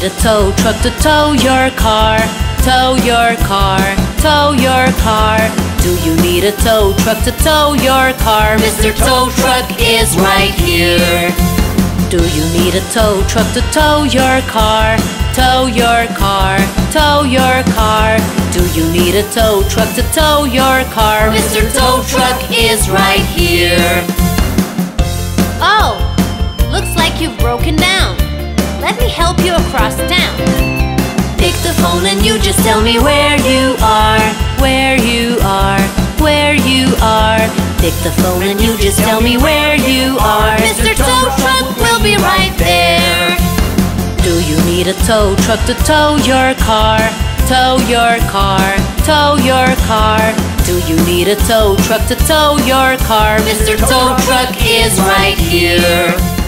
need a tow truck to tow your car, tow your car, tow your car. Do you need a tow truck to tow your car? Mr. Tow Truck is right here. Do you need a tow truck to tow your car, tow your car, tow your car? Do you need a tow truck to tow your car? Mr. Tow Truck is right here. Oh, looks like you've broken down. Let me help you across town. Pick the phone and you just tell me where you are, where you are, where you are. Pick the phone and you just tell me where you are. Mr. Tow Truck will be right there. Do you need a tow truck to tow your car, tow your car, tow your car? Do you need a tow truck to tow your car? Mr. Tow Truck is right here.